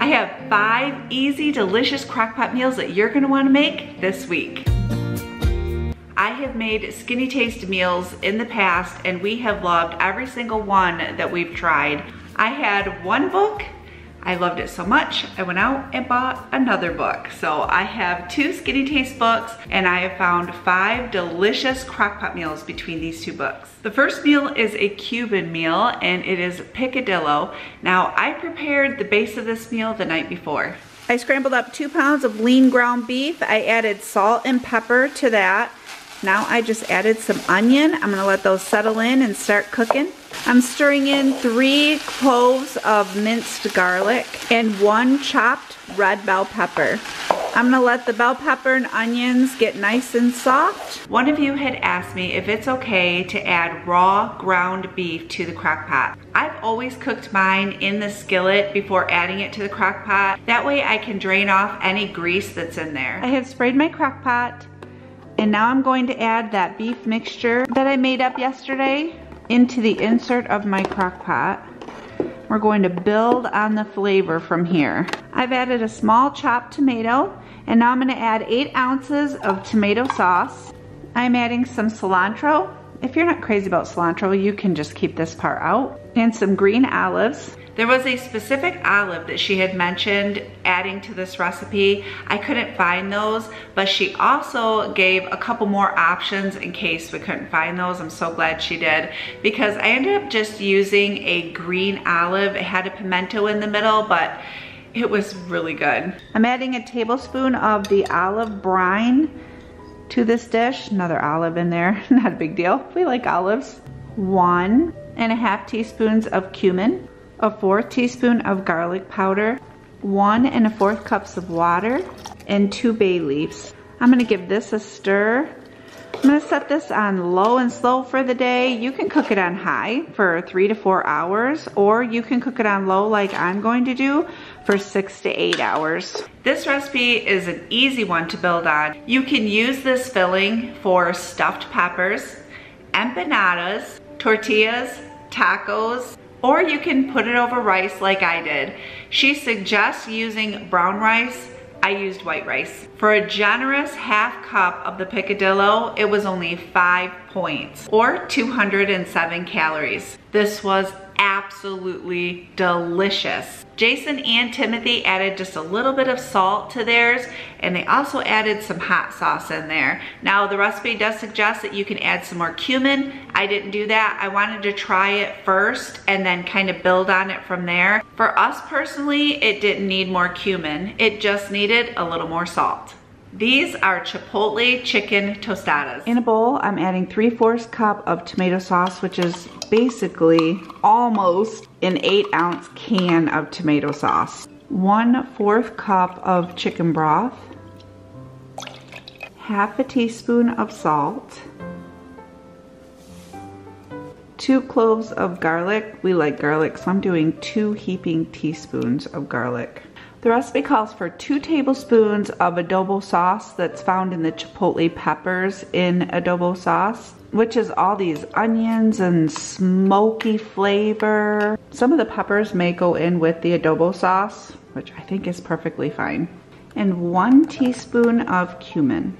I have 5 easy, delicious crock pot meals that you're gonna wanna make this week. I have made Skinny Taste meals in the past and we have loved every single one that we've tried. I had one book, I loved it so much, I went out and bought another book. So I have 2 Skinny Taste books and I have found 5 delicious crock pot meals between these 2 books. The first meal is a Cuban meal and it is picadillo. Now I prepared the base of this meal the night before. I scrambled up 2 pounds of lean ground beef. I added salt and pepper to that. Now I just added some onion. I'm gonna let those settle in and start cooking. I'm stirring in 3 cloves of minced garlic and 1 chopped red bell pepper. I'm gonna let the bell pepper and onions get nice and soft. One of you had asked me if it's okay to add raw ground beef to the crock pot. I've always cooked mine in the skillet before adding it to the crock pot. That way I can drain off any grease that's in there. I have sprayed my crock pot. And now I'm going to add that beef mixture that I made up yesterday into the insert of my crock pot. We're going to build on the flavor from here. I've added a small chopped tomato, and now I'm gonna add 8 ounces of tomato sauce. I'm adding some cilantro. If you're not crazy about cilantro, you can just keep this part out. And some green olives. There was a specific olive that she had mentioned adding to this recipe. I couldn't find those, but she also gave a couple more options in case we couldn't find those. I'm so glad she did because I ended up just using a green olive. It had a pimento in the middle, but it was really good. I'm adding a tablespoon of the olive brine to this dish. Another olive in there, not a big deal. We like olives. 1.5 teaspoons of cumin, a 4th teaspoon of garlic powder, 1 1/4 cups of water, and 2 bay leaves. I'm gonna give this a stir. I'm gonna set this on low and slow for the day. You can cook it on high for 3 to 4 hours, or you can cook it on low like I'm going to do for 6 to 8 hours. This recipe is an easy one to build on. You can use this filling for stuffed peppers, empanadas, tortillas, tacos, or you can put it over rice like I did. She suggests using brown rice. I used white rice. For a generous half cup of the picadillo, it was only 5 points or 207 calories. This was absolutely delicious. Jason and Timothy added just a little bit of salt to theirs, and they also added some hot sauce in there. Now the recipe does suggest that you can add some more cumin. I didn't do that. I wanted to try it first and then kind of build on it from there. For us personally, it didn't need more cumin. It just needed a little more salt. These are Chipotle chicken tostadas. In a bowl, I'm adding 3/4 cup of tomato sauce, which is basically almost an 8-ounce can of tomato sauce. 1/4 cup of chicken broth, 1/2 a teaspoon of salt, 2 cloves of garlic. We like garlic, so I'm doing 2 heaping teaspoons of garlic. The recipe calls for 2 tablespoons of adobo sauce that's found in the chipotle peppers in adobo sauce, which is all these onions and smoky flavor. Some of the peppers may go in with the adobo sauce, which I think is perfectly fine. And 1 teaspoon of cumin.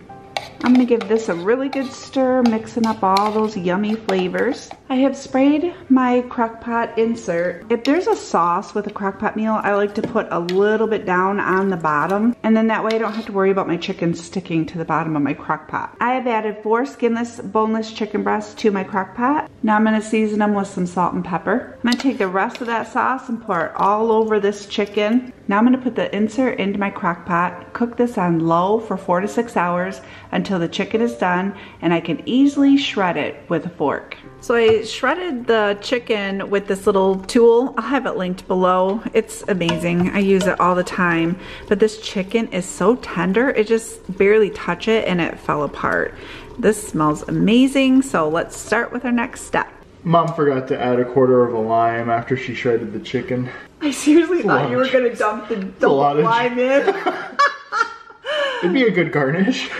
I'm gonna give this a really good stir, mixing up all those yummy flavors. I have sprayed my crock pot insert. If there's a sauce with a crock pot meal, I like to put a little bit down on the bottom, and then that way I don't have to worry about my chicken sticking to the bottom of my crock pot. I have added 4 skinless, boneless chicken breasts to my crock pot. Now I'm gonna season them with some salt and pepper. I'm gonna take the rest of that sauce and pour it all over this chicken. Now I'm gonna put the insert into my crock pot, cook this on low for 4 to 6 hours until the chicken is done, and I can easily shred it with a fork. So I shredded the chicken with this little tool. I'll have it linked below. It's amazing. I use it all the time. But this chicken is so tender. It just barely touched it and it fell apart. This smells amazing. So let's start with our next step. Mom forgot to add 1/4 of a lime after she shredded the chicken. I seriously thought you were gonna dump the lime in. It'd be a good garnish.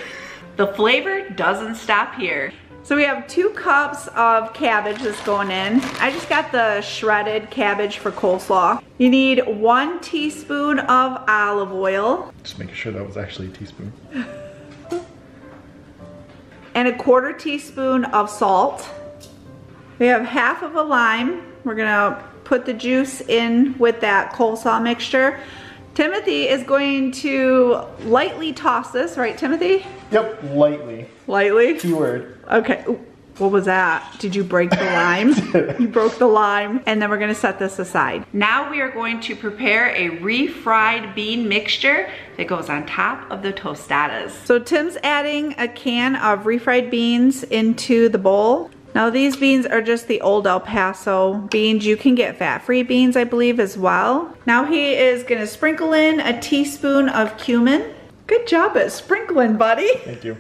The flavor doesn't stop here. So we have 2 cups of cabbage that's going in. I just got the shredded cabbage for coleslaw. You need 1 teaspoon of olive oil. Just making sure that was actually a teaspoon. And 1/4 teaspoon of salt. We have 1/2 of a lime. We're gonna put the juice in with that coleslaw mixture. Timothy is going to lightly toss this, right, Timothy? Yep, lightly. Lightly? Keyword. Okay, ooh, what was that? Did you break the lime? You broke the lime. And then we're gonna set this aside. Now we are going to prepare a refried bean mixture that goes on top of the tostadas. So Tim's adding a can of refried beans into the bowl. Now these beans are just the old El Paso beans. You can get fat-free beans, I believe, as well. Now he is gonna sprinkle in 1 teaspoon of cumin. Good job at sprinkling, buddy. Thank you.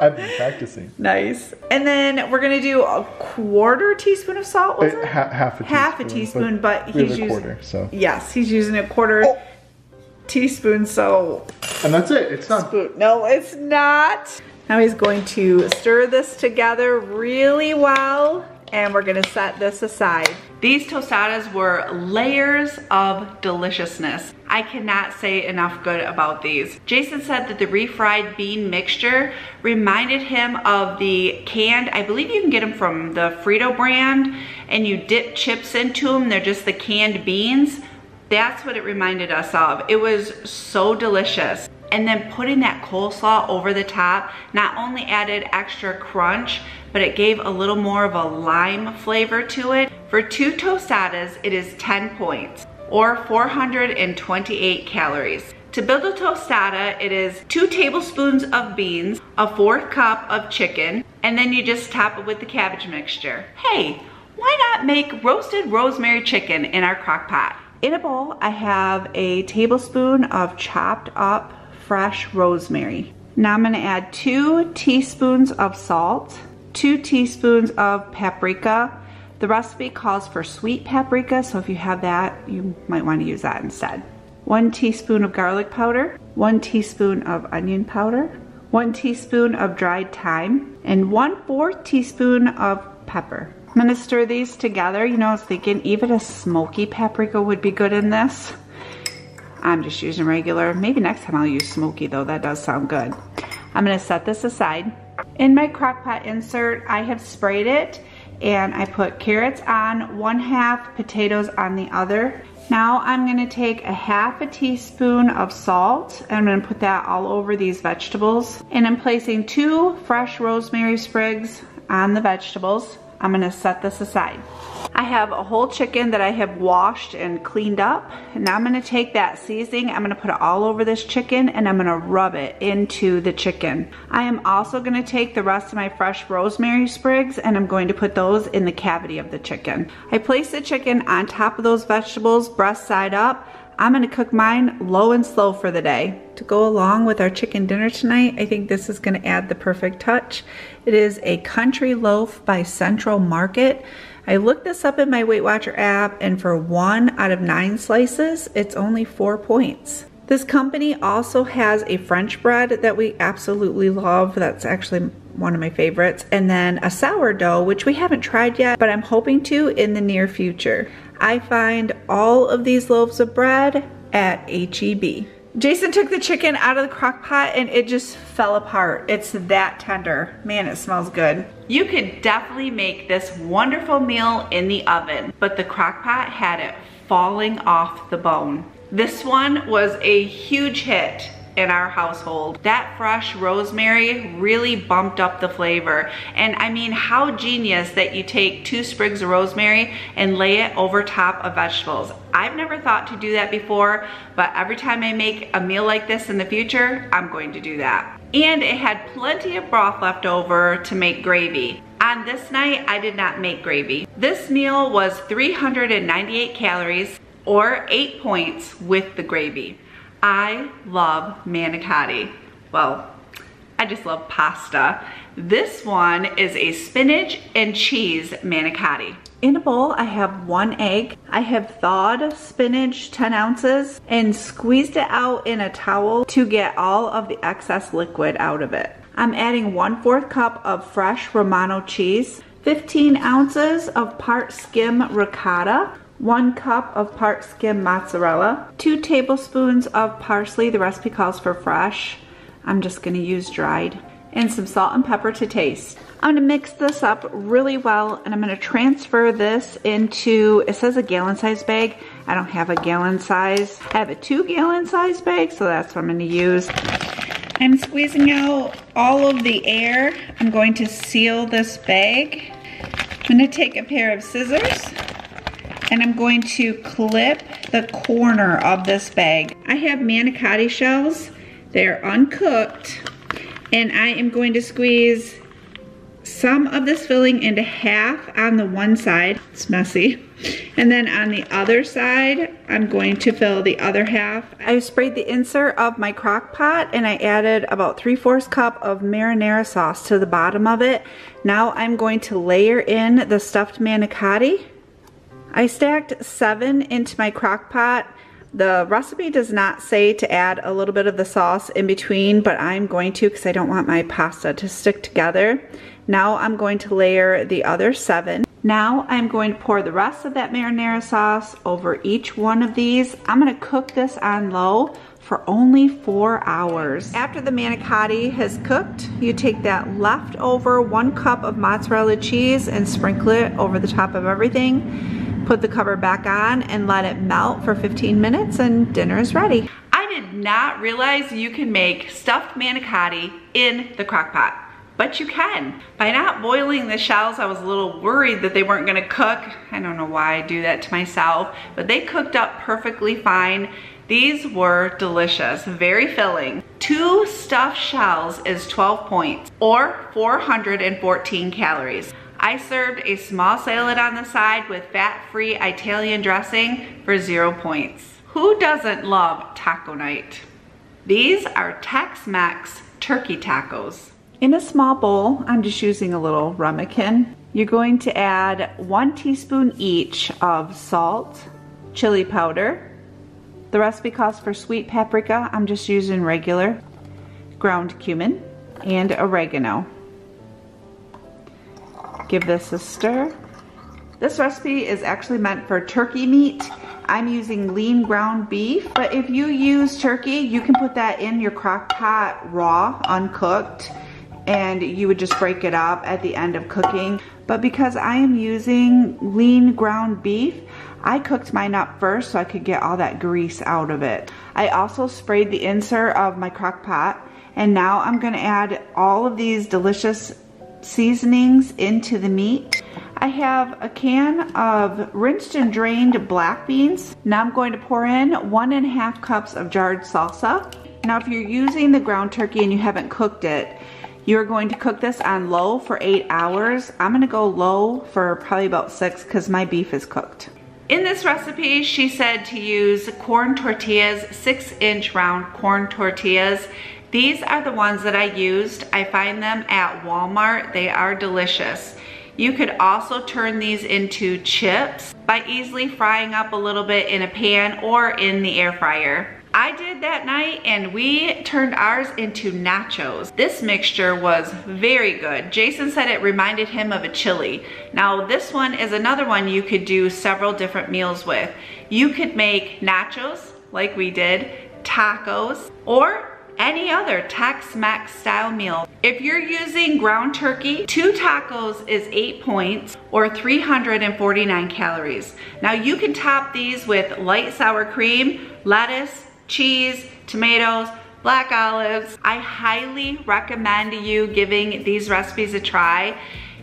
I've been practicing. Nice. And then we're gonna do 1/4 teaspoon of salt, was it? Half a teaspoon, but he's using... 1/4, so... Yes, he's using 1/4 teaspoon, so... And that's it, it's not... No, it's not. Now he's going to stir this together really well, and we're gonna set this aside. These tostadas were layers of deliciousness. I cannot say enough good about these. Jason said that the refried bean mixture reminded him of the canned, I believe you can get them from the Frito brand, and you dip chips into them, they're just the canned beans. That's what it reminded us of. It was so delicious. And then putting that coleslaw over the top not only added extra crunch, but it gave a little more of a lime flavor to it. For 2 tostadas, it is 10 points or 428 calories. To build a tostada, it is 2 tablespoons of beans, 1/4 cup of chicken, and then you just top it with the cabbage mixture. Hey, why not make roasted rosemary chicken in our crock pot? In a bowl, I have 1 tablespoon of chopped up fresh rosemary. Now I'm gonna add 2 teaspoons of salt, 2 teaspoons of paprika. The recipe calls for sweet paprika, so if you have that, you might wanna use that instead. 1 teaspoon of garlic powder, 1 teaspoon of onion powder, 1 teaspoon of dried thyme, and 1/4 teaspoon of pepper. I'm gonna stir these together. You know, I was thinking even a smoky paprika would be good in this. I'm just using regular. Maybe next time I'll use smoky though, that does sound good. I'm gonna set this aside. In my crock pot insert, I have sprayed it and I put carrots on one half, potatoes on the other. Now I'm gonna take 1/2 teaspoon of salt and I'm gonna put that all over these vegetables. And I'm placing 2 fresh rosemary sprigs on the vegetables. I'm gonna set this aside. I have a whole chicken that I have washed and cleaned up. Now I'm gonna take that seasoning, I'm gonna put it all over this chicken and I'm gonna rub it into the chicken. I am also gonna take the rest of my fresh rosemary sprigs and I'm going to put those in the cavity of the chicken. I place the chicken on top of those vegetables, breast side up. I'm gonna cook mine low and slow for the day. To go along with our chicken dinner tonight, I think this is gonna add the perfect touch. It is a country loaf by Central Market. I looked this up in my Weight Watcher app and for 1 out of 9 slices, it's only 4 points. This company also has a French bread that we absolutely love. That's actually one of my favorites. And then a sourdough, which we haven't tried yet, but I'm hoping to in the near future. I find all of these loaves of bread at HEB. Jason took the chicken out of the crock pot and it just fell apart. It's that tender. Man, it smells good. You could definitely make this wonderful meal in the oven, but the crock pot had it falling off the bone. This one was a huge hit in our household. That fresh rosemary really bumped up the flavor. And I mean, how genius that you take 2 sprigs of rosemary and lay it over top of vegetables. I've never thought to do that before, but every time I make a meal like this in the future, I'm going to do that. And it had plenty of broth left over to make gravy. On this night, I did not make gravy. This meal was 398 calories or 8 points with the gravy. I love manicotti. Well, I just love pasta. This one is a spinach and cheese manicotti. In a bowl, I have 1 egg. I have thawed spinach, 10 ounces, and squeezed it out in a towel to get all of the excess liquid out of it. I'm adding 1/4 cup of fresh Romano cheese, 15 ounces of part skim ricotta, 1 cup of part skim mozzarella, 2 tablespoons of parsley, the recipe calls for fresh, I'm just gonna use dried, and some salt and pepper to taste. I'm gonna mix this up really well, and I'm gonna transfer this into, it says a gallon size bag. I don't have a gallon size. I have a 2 gallon size bag, so that's what I'm gonna use. I'm squeezing out all of the air. I'm going to seal this bag. I'm gonna take a pair of scissors and I'm going to clip the corner of this bag. I have manicotti shells. They're uncooked. And I am going to squeeze some of this filling into half on the one side. It's messy. And then on the other side, I'm going to fill the other half. I sprayed the insert of my crock pot and I added about 3/4 cup of marinara sauce to the bottom of it. Now I'm going to layer in the stuffed manicotti. I stacked 7 into my crock pot. The recipe does not say to add a little bit of the sauce in between, but I'm going to because I don't want my pasta to stick together. Now I'm going to layer the other 7. Now I'm going to pour the rest of that marinara sauce over each one of these. I'm going to cook this on low for only 4 hours. After the manicotti has cooked, you take that leftover 1 cup of mozzarella cheese and sprinkle it over the top of everything. Put the cover back on and let it melt for 15 minutes and dinner is ready. I did not realize you can make stuffed manicotti in the crock pot, but you can. By not boiling the shells, I was a little worried that they weren't gonna cook. I don't know why I do that to myself, but they cooked up perfectly fine. These were delicious, very filling. 2 stuffed shells is 12 points or 414 calories. I served a small salad on the side with fat-free Italian dressing for 0 points. Who doesn't love taco night? These are Tex-Mex turkey tacos. In a small bowl, I'm just using a little ramekin. You're going to add 1 teaspoon each of salt, chili powder. The recipe calls for sweet paprika. I'm just using regular, ground cumin, and oregano. Give this a stir. This recipe is actually meant for turkey meat. I'm using lean ground beef, but if you use turkey, you can put that in your crock pot raw, uncooked, and you would just break it up at the end of cooking. But because I am using lean ground beef, I cooked mine up first so I could get all that grease out of it. I also sprayed the insert of my crock pot, and now I'm gonna add all of these delicious seasonings into the meat. I have a can of rinsed and drained black beans. Now I'm going to pour in 1.5 cups of jarred salsa. Now if you're using the ground turkey and you haven't cooked it, you're going to cook this on low for 8 hours. I'm gonna go low for probably about 6 because my beef is cooked. In this recipe, she said to use corn tortillas, 6-inch round corn tortillas. These are the ones that I used. I find them at Walmart. They are delicious. You could also turn these into chips by easily frying up a little bit in a pan or in the air fryer. I did that night and we turned ours into nachos. This mixture was very good. Jason said it reminded him of a chili. Now this one is another one you could do several different meals with. You could make nachos like we did, tacos, or any other Tex-Mex style meal. If you're using ground turkey, 2 tacos is 8 points or 349 calories. Now you can top these with light sour cream, lettuce, cheese, tomatoes, black olives. I highly recommend you giving these recipes a try.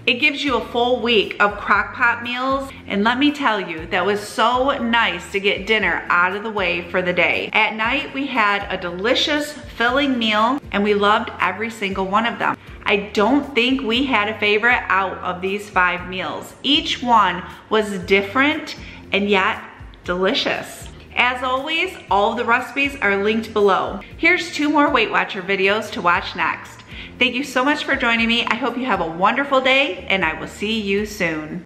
It gives you a full week of crock pot meals, and let me tell you, that was so nice to get dinner out of the way for the day. At night, we had a delicious, filling meal, and we loved every single one of them. I don't think we had a favorite out of these 5 meals. Each one was different and yet delicious. As always, all of the recipes are linked below. Here's 2 more Weight Watcher videos to watch next. Thank you so much for joining me. I hope you have a wonderful day, and I will see you soon.